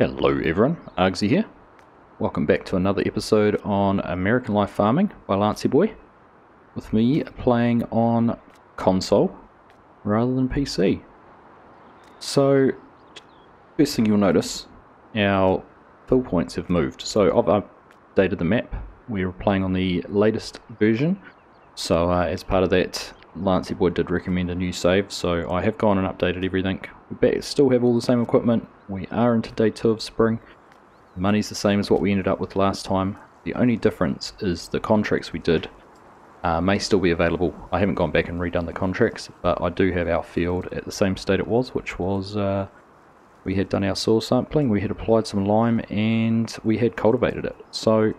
Hello everyone, Argsy here. Welcome back to another episode on American Life Farming by Lantzyboy. With me playing on console rather than PC. So, first thing you'll notice, our fill points have moved. So I've updated the map. We're playing on the latest version. So as part of that, Lantzyboy did recommend a new save, so I have gone and updated everything. We still have all the same equipment. We are into day 2 of spring. The money's the same as what we ended up with last time. The only difference is the contracts we did may still be available. I haven't gone back and redone the contracts, but I do have our field at the same state it was, which was we had done our soil sampling, we had applied some lime, and we had cultivated it. So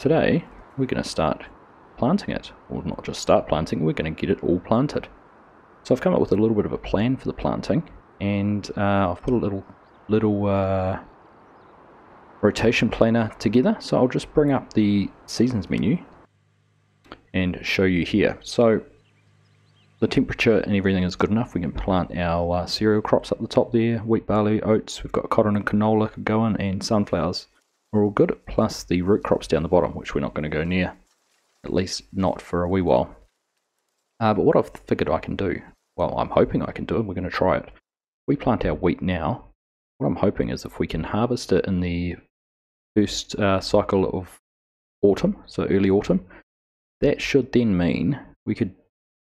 today we're going to start planting it, or not just start planting, we're going to get it all planted. So I've come up with a little bit of a plan for the planting, and I've put a little rotation planner together, so I'll just bring up the seasons menu and show you here. So the temperature and everything is good enough. We can plant our cereal crops up the top there, wheat, barley, oats, we've got cotton and canola going, and sunflowers are all good, plus the root crops down the bottom, which we're not going to go near. At least not for a wee while. But what I've figured I can do, well, I'm hoping I can do it, we're going to try it. We plant our wheat now. What I'm hoping is if we can harvest it in the first cycle of autumn, so early autumn, that should then mean we could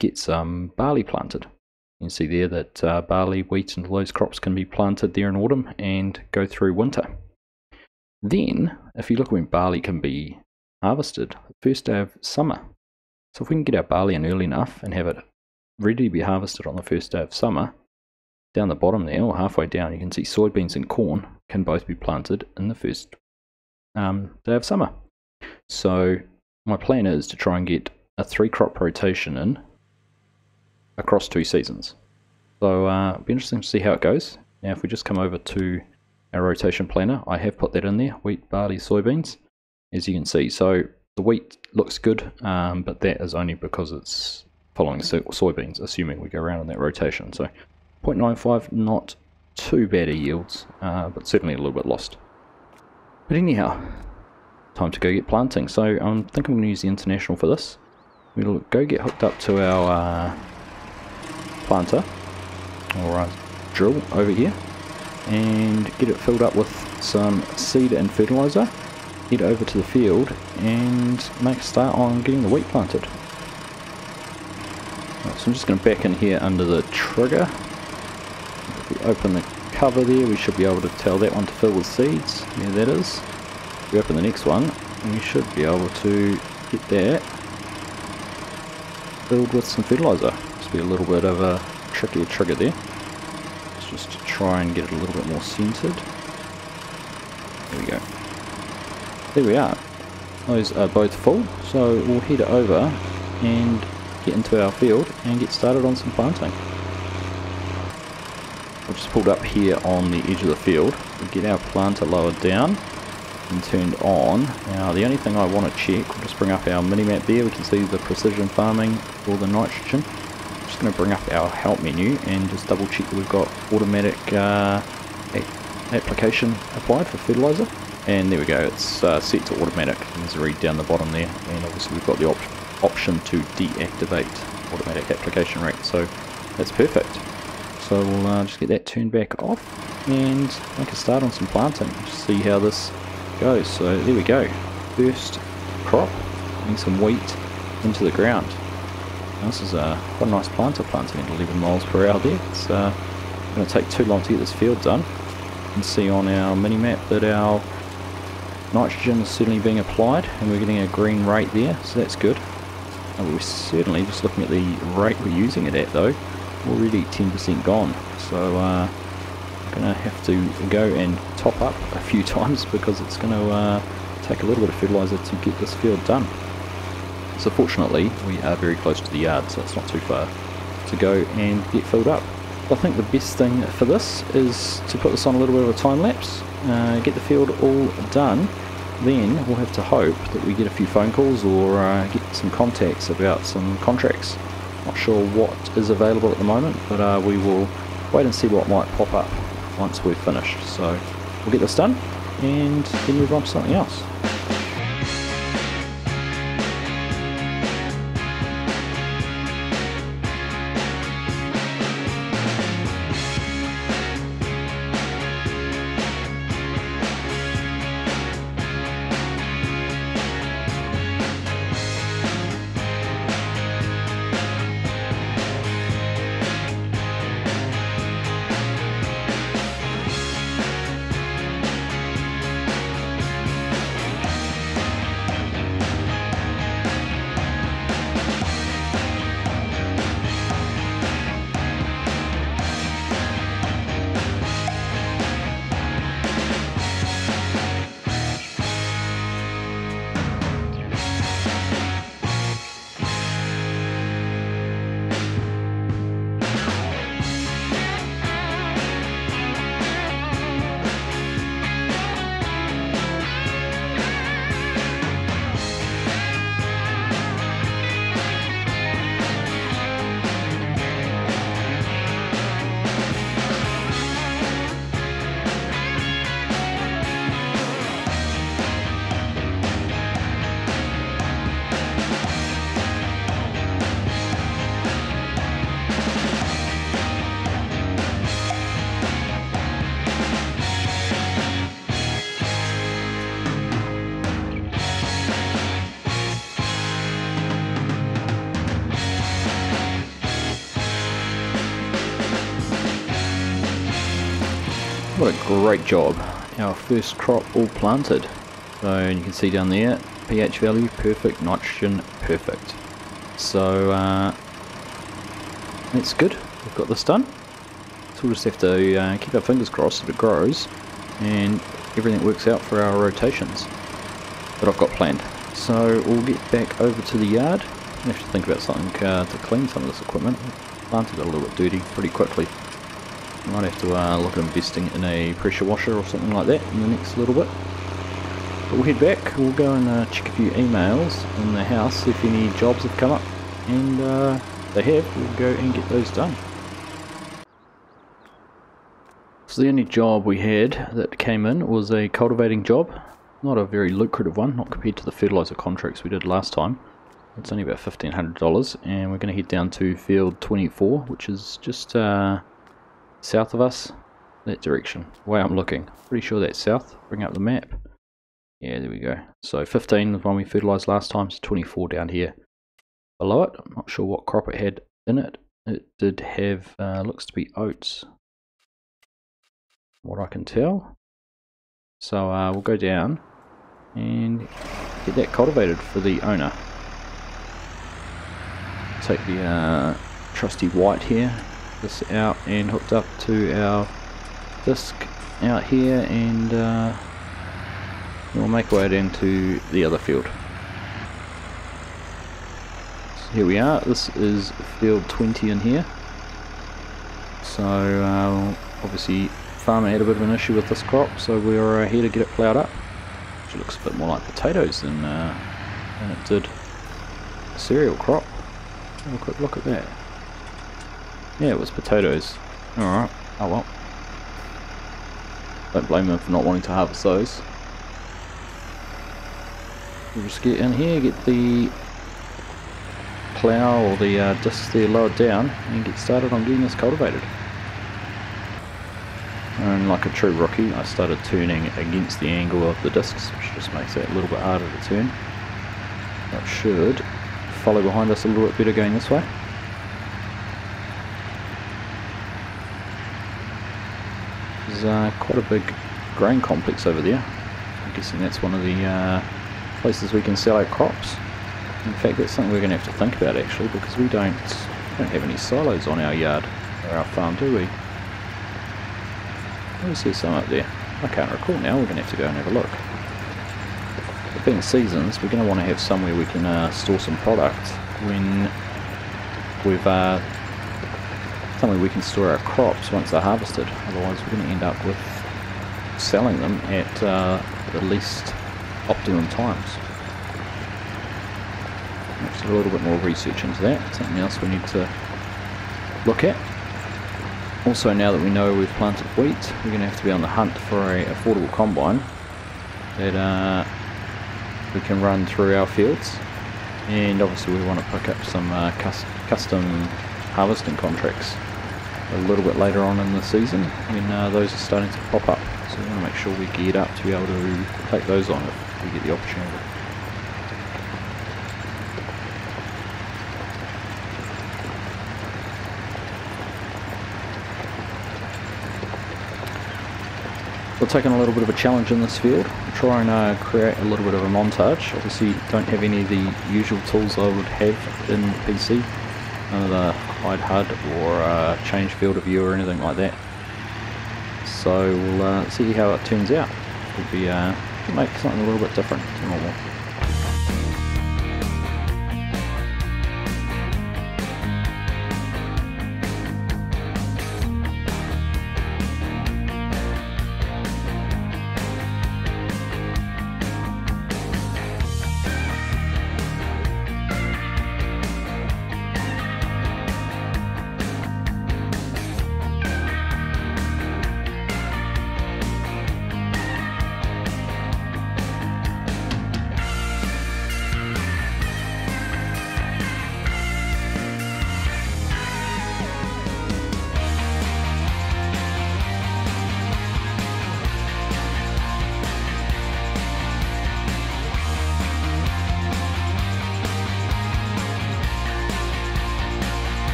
get some barley planted. You can see there that barley, wheat and those crops can be planted there in autumn and go through winter. Then, if you look when barley can be harvested, first day of summer. So if we can get our barley in early enough and have it ready to be harvested on the first day of summer, down the bottom there, or halfway down, you can see soybeans and corn can both be planted in the first day of summer. So my plan is to try and get a 3-crop rotation in across 2 seasons. So it'll be interesting to see how it goes. Now if we just come over to our rotation planner, I have put that in there, wheat, barley, soybeans. As you can see, so the wheat looks good, but that is only because it's following soybeans, assuming we go around on that rotation. So 0.95, not too bad a yields, but certainly a little bit lost. But anyhow, time to go get planting. So I think I'm going to use the International for this. We'll go get hooked up to our planter, or our drill over here, and get it filled up with some seed and fertilizer. Head over to the field and make a start on getting the wheat planted. Right, so I'm just going to back in here under the trigger. If we open the cover there, we should be able to tell that one to fill with seeds. There that is. If we open the next one, we should be able to get that filled with some fertilizer. Just be a little bit of a trickier trigger there. Let's just try and get it a little bit more centered. There we go. There we are. Those are both full, so we'll head over and get into our field and get started on some planting. We've just pulled up here on the edge of the field. We'll get our planter lowered down and turned on. Now the only thing I want to check, we'll just bring up our mini-map there. We can see the precision farming for the nitrogen. I'm just going to bring up our help menu and just double check that we've got automatic application applied for fertilizer. And there we go, it's set to automatic. There's a read down the bottom there, and obviously we've got the option to deactivate automatic application rate, so that's perfect. So we'll just get that turned back off and make a start on some planting, just see how this goes. So there we go, first crop, and some wheat into the ground. Now, this is quite a nice planter, planting at 11 miles per hour there. It's going to take too long to get this field done. You can see on our mini-map that our nitrogen is certainly being applied, and we're getting a green rate there, so that's good. And we're certainly, just looking at the rate we're using it at though, already 10% gone. So I'm going to have to go and top up a few times because it's going to take a little bit of fertilizer to get this field done. So fortunately we are very close to the yard, so it's not too far to go and get filled up. I think the best thing for this is to put this on a little bit of a time lapse, get the field all done, then we'll have to hope that we get a few phone calls or get some contacts about some contracts. Not sure what is available at the moment, but we will wait and see what might pop up once we're finished. So we'll get this done and then move on to something else. What a great job, our first crop all planted. So you can see down there, pH value perfect, nitrogen perfect. So that's good, we've got this done. So we'll just have to keep our fingers crossed that it grows and everything works out for our rotations that I've got planned. So we'll get back over to the yard. I have to think about something to clean some of this equipment. Planted a little bit dirty pretty quickly. Might have to look at investing in a pressure washer or something like that in the next little bit. But we'll head back, we'll go and check a few emails in the house, see if any jobs have come up, and if they have, we'll go and get those done. So the only job we had that came in was a cultivating job. Not a very lucrative one, not compared to the fertiliser contracts we did last time. It's only about $1,500, and we're going to head down to field 24, which is just south of us, that direction, the way I'm looking. Pretty sure that's south. Bring up the map. Yeah, there we go. So 15 was one we fertilised last time, so 24 down here. Below it, I'm not sure what crop it had in it. It did have, looks to be oats, from what I can tell. So we'll go down and get that cultivated for the owner. Take the trusty white here. This out and hooked up to our disc out here, and we'll make our way down to the other field. So here we are, this is field 20 in here. So obviously farmer had a bit of an issue with this crop, so we're here to get it ploughed up, which looks a bit more like potatoes than it did a cereal crop. Have a quick look at that. Yeah, it was potatoes. Alright, oh well. Don't blame them for not wanting to harvest those. We'll just get in here, get the plough or the discs there lowered down, and get started on getting this cultivated. And like a true rookie, I started turning against the angle of the discs, which just makes it a little bit harder to turn. That should follow behind us a little bit better going this way. There's quite a big grain complex over there. I'm guessing that's one of the places we can sell our crops. In fact, that's something we're going to have to think about actually, because we don't have any silos on our yard or our farm, do we? I see some up there. I can't recall now. We're going to have to go and have a look. But being seasons, we're going to want to have somewhere we can store some product when we've somewhere we can store our crops once they're harvested. Otherwise we're going to end up with selling them at the least optimum times. Just a little bit more research into that. Something else we need to look at. Also, now that we know we've planted wheat, we're going to have to be on the hunt for a affordable combine that we can run through our fields. And obviously we want to pick up some custom harvesting contracts a little bit later on in the season when those are starting to pop up. So we want to make sure we geared up to be able to take those on if we get the opportunity. We're taking a little bit of a challenge in this field. We'll try and create a little bit of a montage. Obviously don't have any of the usual tools I would have in PC. None of the hide HUD or change field of view or anything like that. So we'll see how it turns out. It'll be make something a little bit different to normal.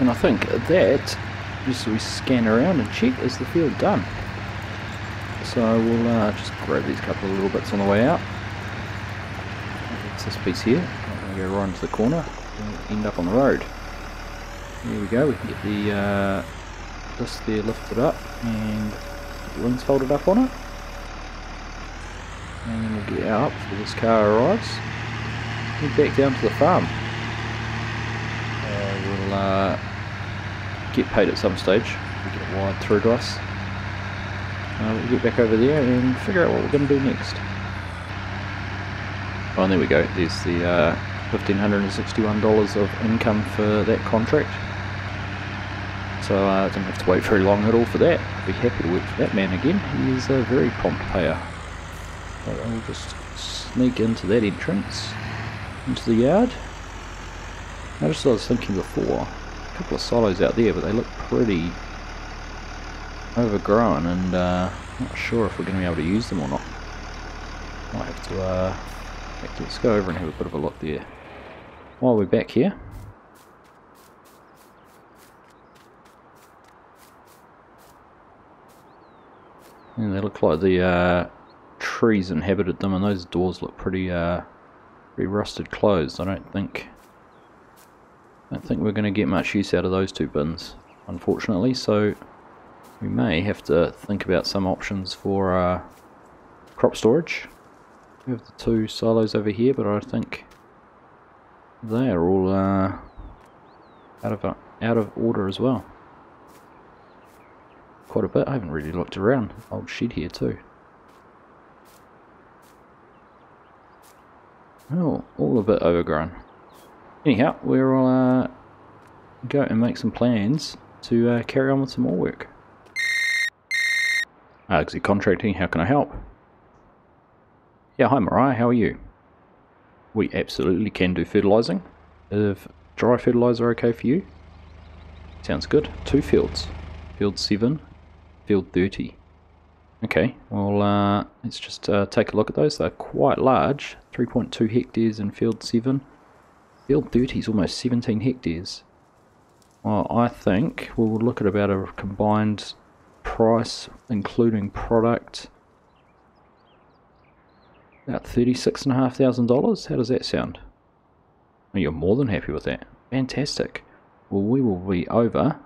And I think that, just so we scan around and check, is the field done. So we'll just grab these couple of little bits on the way out. That's this piece here. I'm going to go right into the corner and end up on the road. There we go, we can get the this there lifted up and the wings folded up on it. And then we'll get out before this car arrives. Head back down to the farm. We'll get paid at some stage. We get it wired through to us. We'll get back over there and figure out what we're going to do next. Oh, and there we go. There's the $1,561 of income for that contract. So I didn't have to wait very long at all for that. I'd be happy to work for that man again. He is a very prompt payer. But I'll just sneak into that entrance, into the yard. Notice what I was thinking before, a couple of silos out there, but they look pretty overgrown and not sure if we're going to be able to use them or not. Might have to, let's go over and have a bit of a look there. While we're back here, and they look like the trees inhabited them, and those doors look pretty, pretty rusted closed. I don't think we're going to get much use out of those two bins, unfortunately, so we may have to think about some options for crop storage. We have the two silos over here, but I think they are all out of order as well. Quite a bit. I haven't really looked around. Old shed here too. Oh, all a bit overgrown. Anyhow, we'll go and make some plans to carry on with some more work. Argsy Contracting, how can I help? Yeah, hi Mariah, how are you? We absolutely can do fertilising. Is dry fertiliser okay for you? Sounds good. 2 fields. Field 7, field 30. Okay, well let's just take a look at those. They're quite large, 3.2 hectares in field 7. Field 30 is almost 17 hectares. Well, I think we'll look at about a combined price, including product, about $36,500. How does that sound? Well, you're more than happy with that. Fantastic. Well, we will be over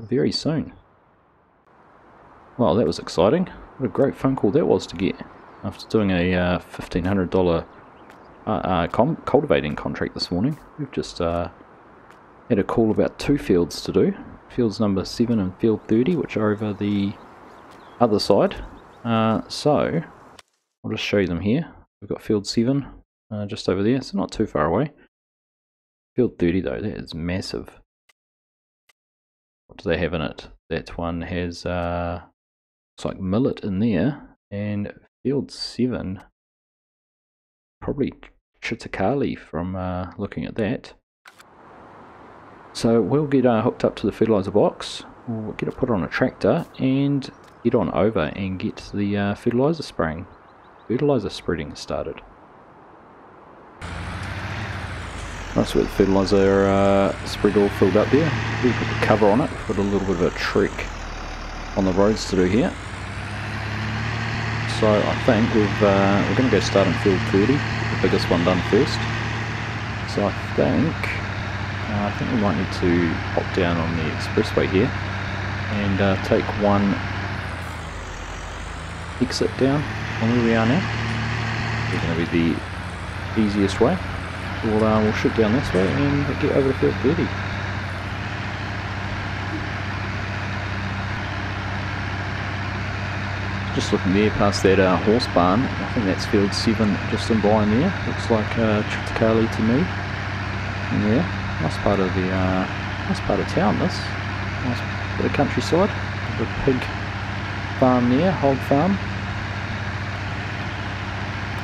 very soon. Well, that was exciting. What a great phone call that was to get after doing a $1,500 cultivating contract this morning. We've just had a call about 2 fields to do. Fields number 7 and field 30, which are over the other side. So I'll just show you them here. We've got field 7 just over there, so not too far away. Field 30 though, that is massive. What do they have in it? That one has looks like millet in there, and field 7 probably triticale from looking at that. So we'll get hooked up to the fertilizer box, we'll get it put on a tractor and get on over and get the fertilizer spreading started. That's where the fertilizer spread all filled up there. We put the cover on it, put a little bit of a trek on the roads to do here. So I think we're going to go start in field 30, the biggest one done first. So I think we might need to hop down on the expressway here and take one exit down on where we are now. It's going to be the easiest way. We'll shoot down this way and get over to field 30. Just looking there past that horse barn, I think that's field 7 just in behind there. Looks like triticale to me. And yeah, nice part of town this. Nice bit of countryside. The pig farm there, hog farm.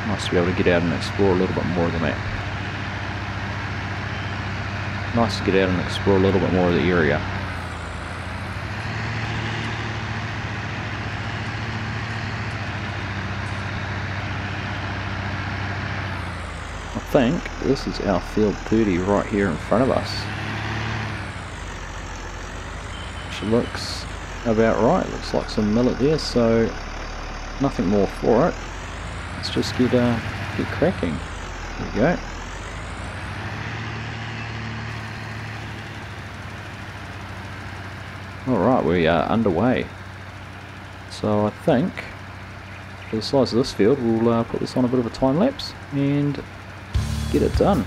Nice to be able to get out and explore a little bit more of the map. Nice to get out and explore a little bit more of the area. I think this is our field 30 right here in front of us, which looks about right. Looks like some millet there, so nothing more for it. Let's just get cracking. There we go. Alright, we are underway. So I think, for the size of this field, we'll put this on a bit of a time lapse and get it done.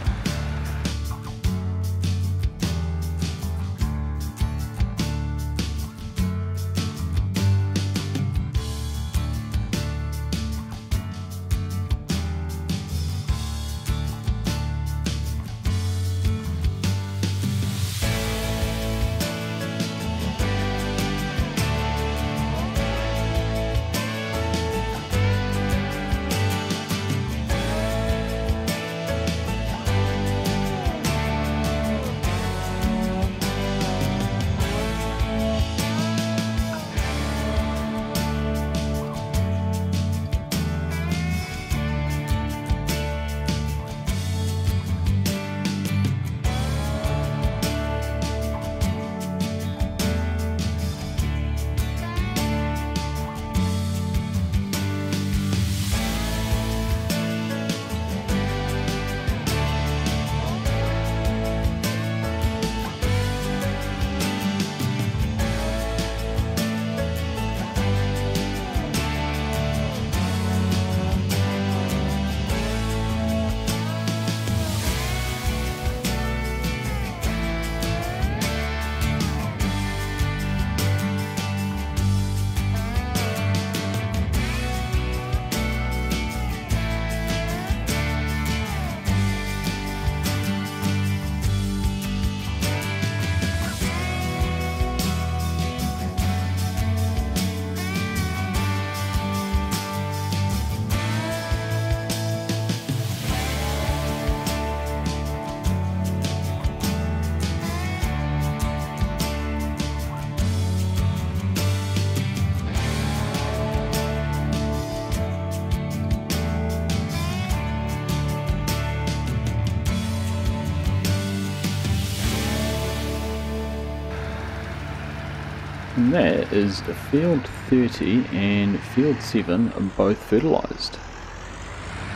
And that is field 30 and field 7 are both fertilised.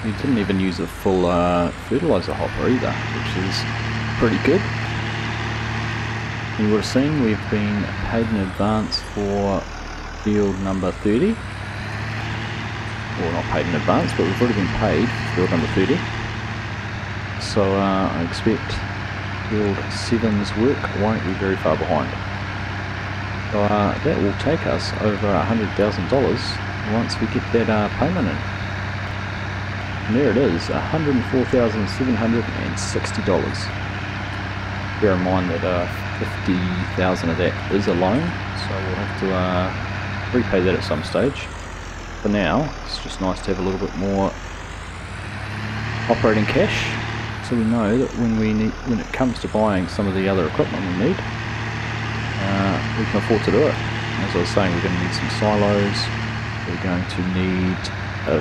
We didn't even use a full fertiliser hopper either, which is pretty good. You would have seen we've been paid in advance for field number 30. Well, not paid in advance, but we've already been paid for field number 30. So I expect field 7's work won't be very far behind. So that will take us over $100,000 once we get that payment in. And there it is, $104,760. Bear in mind that $50,000 of that is a loan, so we'll have to repay that at some stage. For now, it's just nice to have a little bit more operating cash, so we know that when it comes to buying some of the other equipment we need, we can afford to do it. As I was saying, we're going to need some silos, we're going to need a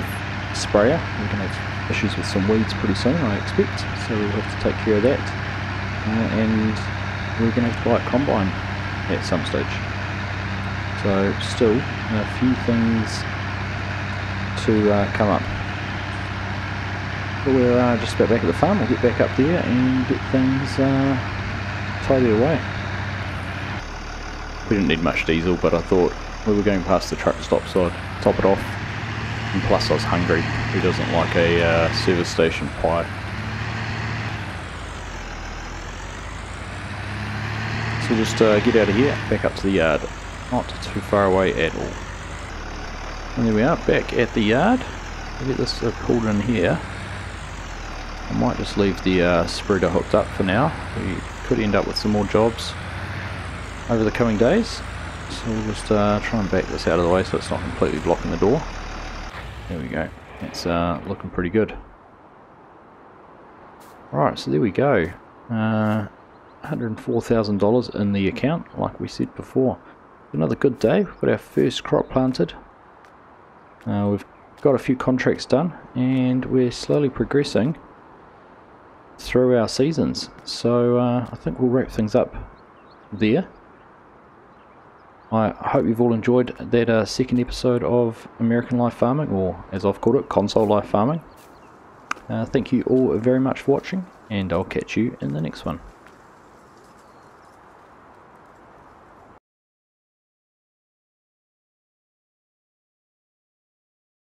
sprayer, we're going to have issues with some weeds pretty soon I expect, so we'll have to take care of that, and we're going to have to buy a combine at some stage. So still a few things to come up. But we're just about back at the farm. We'll get back up there and get things tidied away. We didn't need much diesel, but I thought we were going past the truck stop, so I'd top it off. And plus I was hungry. Who doesn't like a service station pie? So just get out of here, back up to the yard. Not too far away at all. And there we are, back at the yard. We'll get this pulled in here. I might just leave the spreader hooked up for now. We could end up with some more jobs over the coming days. So we'll just try and back this out of the way so it's not completely blocking the door. There we go, that's looking pretty good. Right, so there we go, $104,000 in the account like we said before. Another good day, we've got our first crop planted, we've got a few contracts done, and we're slowly progressing through our seasons. So I think we'll wrap things up there. I hope you've all enjoyed that second episode of American Life Farming, or as I've called it, Console Life Farming. Thank you all very much for watching, and I'll catch you in the next one.